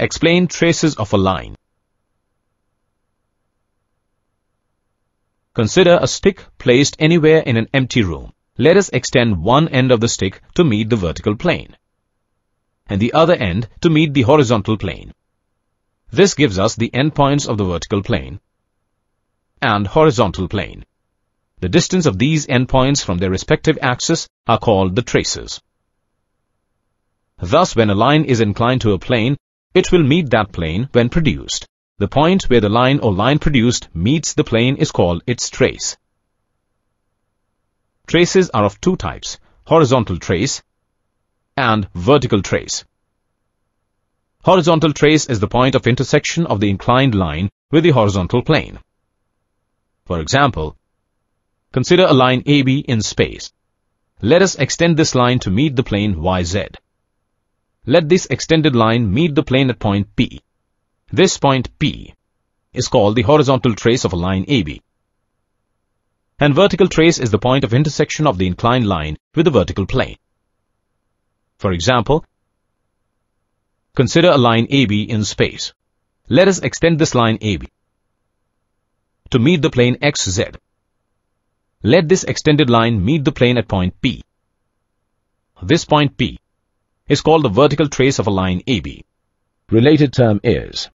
Explain traces of a line. Consider a stick placed anywhere in an empty room. Let us extend one end of the stick to meet the vertical plane and the other end to meet the horizontal plane. This gives us the endpoints of the vertical plane and horizontal plane. The distance of these endpoints from their respective axes are called the traces. Thus, when a line is inclined to a plane, it will meet that plane when produced. The point where the line or line produced meets the plane is called its trace. Traces are of two types, horizontal trace and vertical trace. Horizontal trace is the point of intersection of the inclined line with the horizontal plane. For example, consider a line AB in space. Let us extend this line to meet the plane YZ. Let this extended line meet the plane at point P. This point P is called the horizontal trace of a line AB. And vertical trace is the point of intersection of the inclined line with the vertical plane. For example, consider a line AB in space. Let us extend this line AB to meet the plane XZ. Let this extended line meet the plane at point P. This point P is called the vertical trace of a line AB. Related term is